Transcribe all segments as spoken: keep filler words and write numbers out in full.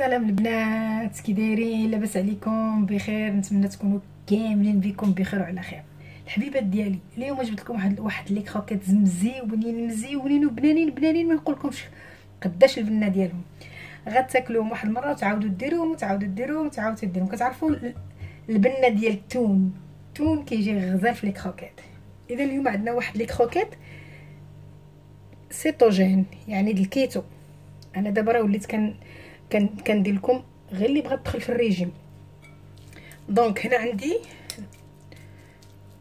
السلام البنات، كي دايرين؟ لاباس عليكم؟ بخير، نتمنى تكونوا كاملين بكم بخير وعلى خير. الحبيبات ديالي، اليوم جبت لكم واحد واحد لي كروكيط مزيونين مزيونين وبنانين بنانين، ما نقولكمش قداش البنه ديالهم. غتاكلوهم واحد المره وتعاودوا ديروهم وتعاودوا ديروهم وتعاودوا ديروهم. كتعرفوا البنه ديال التون التون كيجي غزال في لي كروكيط. اذا اليوم عندنا واحد لي كروكيط سيتوجين، يعني ديال الكيتو. انا دابا راه وليت كان كان كندير لكم غير اللي بغات تدخل في الريجيم. دونك هنا عندي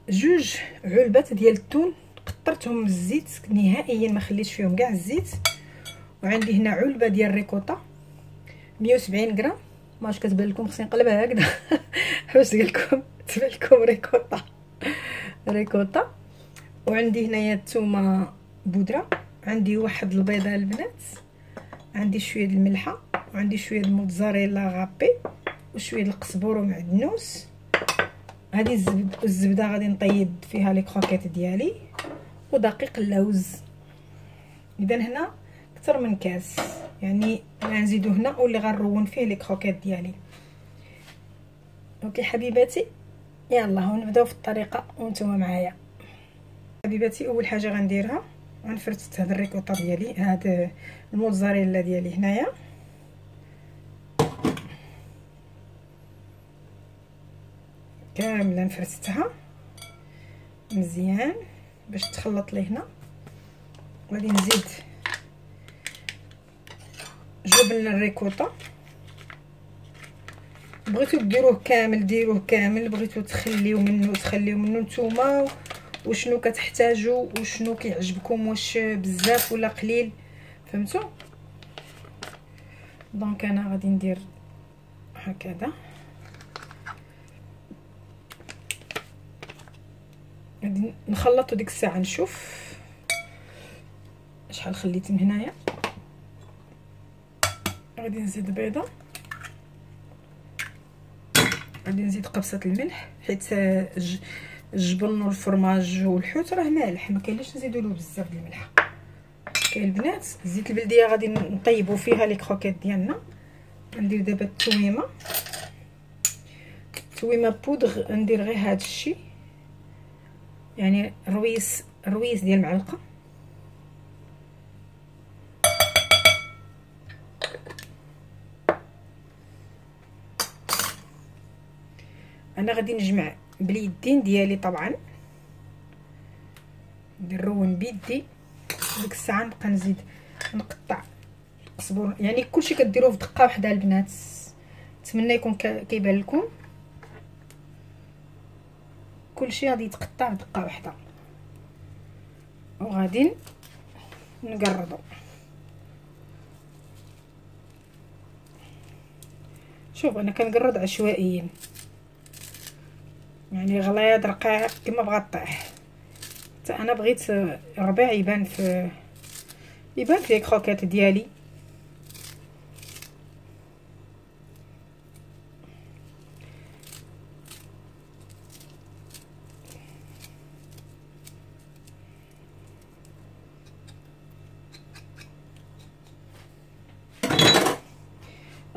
جوج علبات ديال التون، قطرتهم الزيت نهائيا، ما خليتش فيهم كاع الزيت. وعندي هنا علبه ديال الريكوطا مية وسبعين غرام. ماش كتبان لكم خصني نقلبها هكذا باش تبان لكم تبان لكم ريكوطا ريكوطا. وعندي هنايا الثومه بودره، عندي واحد البيضه البنات، عندي شويه د الملحه، وعندي شويه د الموتزاريلا غابي، وشويه د القزبر ومعدنوس. هذه الزبد الزبده غادي نطيب فيها لي كروكيط ديالي، ودقيق اللوز. اذا هنا اكثر من كاس، يعني غنزيدو هنا واللي غنرون فيه لي كروكيط ديالي. اوكي حبيباتي، يلا ونبداو في الطريقه وانتوما معايا. حبيباتي، اول حاجه غنديرها غنفرتت هاد الريكوطا ديالي، هاد الموتزاريلا ديالي هنايا. كامله نفرستها مزيان باش تخلط لي هنا. غادي نزيد جبن الريكوطا، بغيتو ديروه كامل ديروه كامل، بغيتو تخليو منه تخليو منه نتوما وشنو كتحتاجوا وشنو كيعجبكم، واش بزاف ولا قليل، فهمتوا؟ دونك انا غادي ندير هكذا، غادي نخلطو ديك الساعه نشوف شحال خليت من هنايا. غادي نزيد بيضه، غادي نزيد قبصه الملح، حيت الجبن والفرماج والحوت راه مالح، ما كاينش نزيدوا له بزاف ديال الملح. كاين البنات الزيت البلديه غادي نطيبوا فيها لي كروكيط ديالنا. غندير دابا التويمه التويمه بودغ، ندير غير هذا الشيء، يعني رويس رويس ديال معلقه. انا غادي نجمع باليدين ديالي طبعا، نرون بيدي. ديك الساعه نبقى نزيد نقطع القزبر، يعني كلشي كديروه في دقه واحده البنات. نتمنى يكون كيبان لكم كلشي غادي يتقطع في دقه واحده. وغادي نقرضو شوف، انا كنقرض عشوائيا، يعني غليظ رقيق كما بغات طيح. حتى انا بغيت الربيع يبان في يبان في الكروكيط ديالي.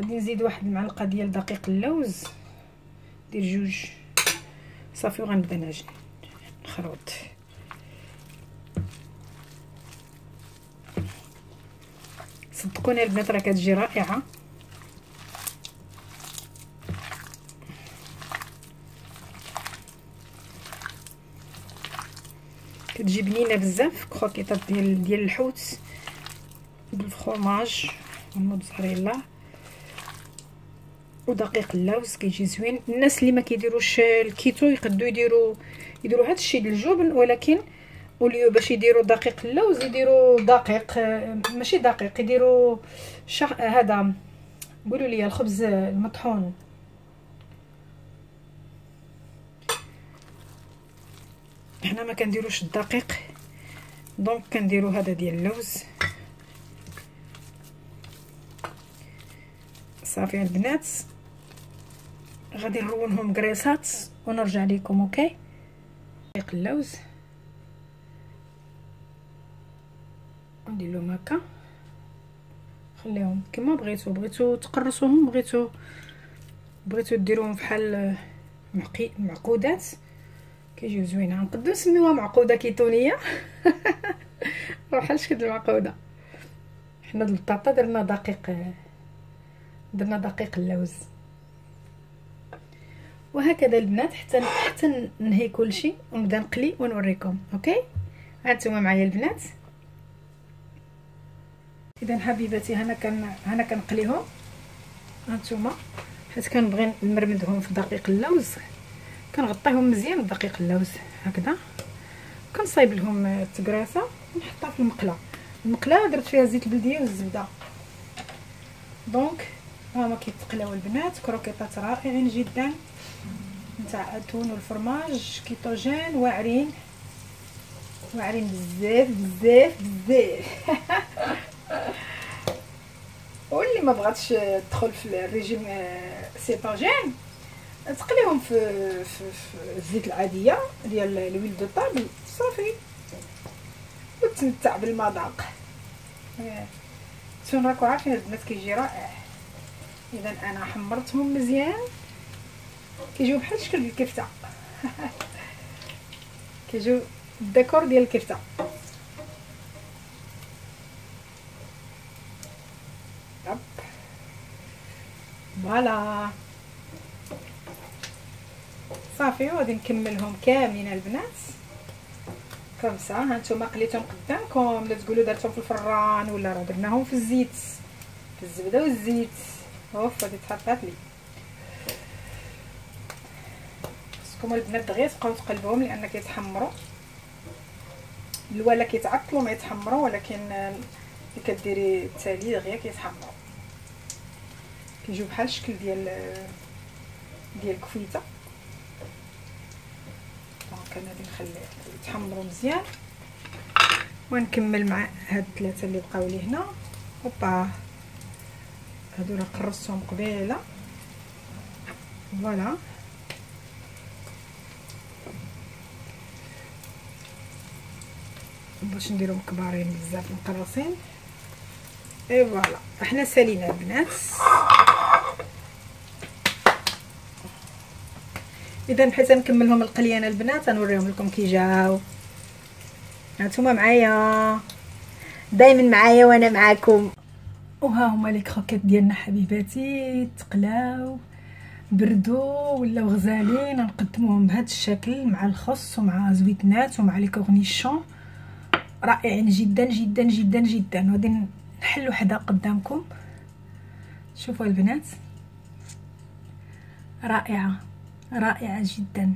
غادي نزيد واحد المعلقه ديال دقيق اللوز، دير جوج صافي، وغنبدا نعجن نخرط. صدقوني البنات راه كتجي رائعه. كتجي بنينه بزاف كروكيطات ديال ديال الحوت بالفرماج والموتزاريلا ودقيق اللوز، كيجي زوين. الناس اللي ما كيديروش الكيتو يقدروا يديروا يديروا هذا الشيء ديال الجبن، ولكن وليو باش يديروا دقيق اللوز يديروا دقيق ماشي دقيق، يديروا شح... هذا قولوا لي الخبز المطحون. حنا ما كنديروش الدقيق، دونك كنديروا هذا ديال اللوز. صافي البنات، غادي نرونهم كريسات ونرجع لكم. اوكي دقيق اللوز ندير لهم هكا، خليهم كما بغيتو، بغيتو تقرصوهم، بغيتو بغيتو ديروهم فحال معقي معقودات كيجيو زوينه. نقدروا نسميوها معقوده كيتونيه بحال شكل المعقوده. حنا د البطاطا درنا دقيق، درنا دقيق اللوز. وهكذا البنات حتى حتى ننهي كلشي ونبدا نقلي ونوريكم. اوكي ها نتوما معايا البنات. اذا حبيباتي هنا كن هنا كنقليهم ها نتوما، حيت كنبغي نمرمدهم في دقيق اللوز. كنغطيهم مزيان بدقيق اللوز هكذا، كنصايب لهم التكراسه ونحطها في المقله. المقله درت فيها زيت البلديه والزبده، دونك هما كيتقلاو البنات. كروكيطات رائعين جدا نتاع التون والفرماج كيتوجين، واعرين واعرين بزاف بزاف بزاف واللي ما بغاتش تدخل في الريجيم سيتوجين تقليهم في الزيت العاديه ديال الويل دو طابل صافي، وتمتع بالمذاق. التون راكم عارفين البنات كيجي رائع. اذا انا حمرتهم مزيان كيجيو بحال شكل الكفته كيجيو الديكور ديال الكفته. فوالا صافي، وغادي نكملهم كاملين البنات كامسا. ها نتوما قليتهم قدامكم، لا تقولوا درتهم في الفران ولا راه درناهم في الزيت، في الزبده والزيت. اوف هادي تحطات لي. خصكم البنات غير تبقاو تقلبوهم لان كيتحمروا، ولا كيتعطلوا ما يتحمروا، ولكن ملي كديري التالي غير كيتحمروا كيجيو بحال الشكل ديال ديال الكفيته. دونك غادي نخليه يتحمروا مزيان ونكمل مع هاد الثلاثه اللي بقاو لي هنا. هوبا هادو راه قرصتهم قبيله. فوالا باش نديرهم كبارين بزاف مقرصين. اي فوالا حنا سالينا البنات. اذا حيت نكملهم القليانه البنات غنوريهم لكم كي جاو. هانتوما معايا دائما معايا وانا معاكم. وها هما لي كروكيط ديالنا حبيباتي، تقلاو بردو ولاو غزالين. نقدموهم بهذا الشكل مع الخص ومع زويتنات ومع لي كورنيشون، رائعين جدا جدا جدا جدا. وغادي نحل وحده قدامكم، شوفوا البنات رائعه رائعه جدا.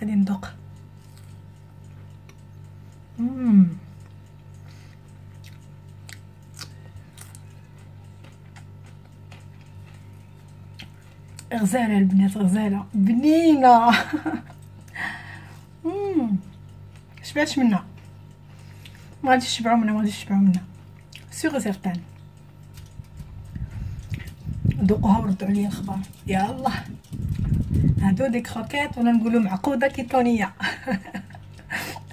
غادي ندوق. امم غزاله البنات، غزاله بنينه امم شبعت منها، ما غاديش تشبعوا منها، ما غاديش تشبعوا منها سيغ سيغتان. ذوقوها وردوا عليا الخبر. يلا هادو دي كروكيط ولا نقولوا معقوده كيتونيه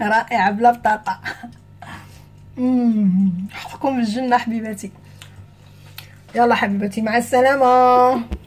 رائعه بلا بطاطا. امم حقكم الجنه حبيباتي. يلا حبيباتي مع السلامه.